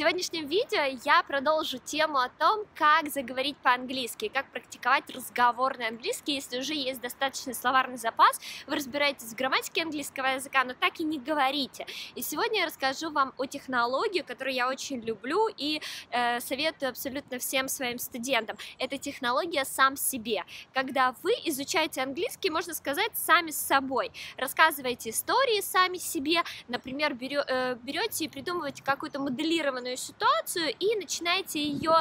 сегодняшнем видео я продолжу тему о том, как заговорить по-английски, как практиковать разговорный английский. Если уже есть достаточный словарный запас, вы разбираетесь в грамматике английского языка, но так и не говорите. И сегодня я расскажу вам о технологии, которую я очень люблю и советую абсолютно всем своим студентам. Это технология «сам себе». Когда вы изучаете английский, можно сказать, сами с собой. Рассказываете истории сами себе, например, берете и придумываете какую-то моделированную ситуацию и начинаете ее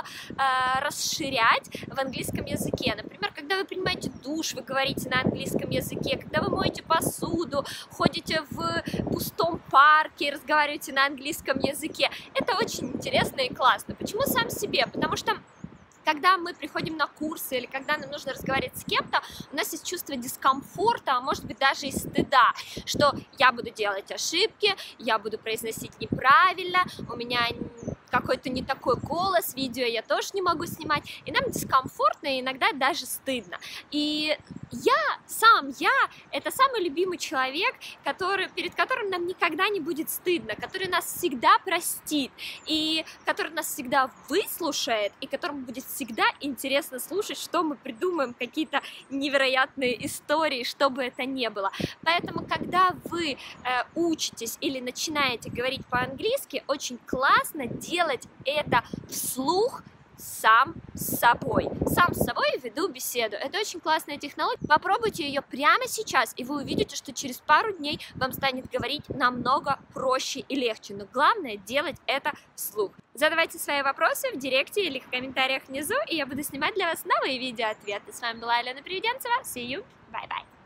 расширять в английском языке. Например, когда вы принимаете душ, вы говорите на английском языке, когда вы моете посуду, ходите в пустом парке, разговариваете на английском языке. Это очень интересно и классно. Почему сам себе? Потому что когда мы приходим на курсы или когда нам нужно разговаривать с кем-то, у нас есть чувство дискомфорта, а может быть даже и стыда, что я буду делать ошибки, я буду произносить неправильно, у меня какой-то не такой голос, видео я тоже не могу снимать, и нам дискомфортно, и иногда даже стыдно. И я, это самый любимый человек, перед которым нам никогда не будет стыдно, который нас всегда простит, и который нас всегда выслушает, и которому будет всегда интересно слушать, что мы придумаем, какие-то невероятные истории, что бы это ни было. Поэтому, когда вы учитесь или начинаете говорить по-английски, очень классно делать это вслух, сам с собой веду беседу. Это очень классная технология. Попробуйте ее прямо сейчас, и вы увидите, что через пару дней вам станет говорить намного проще и легче. Но главное — делать это вслух. Задавайте свои вопросы в директе или в комментариях внизу, и я буду снимать для вас новые видео-ответы. С вами была Алена Привиденцева. See you. Bye-bye.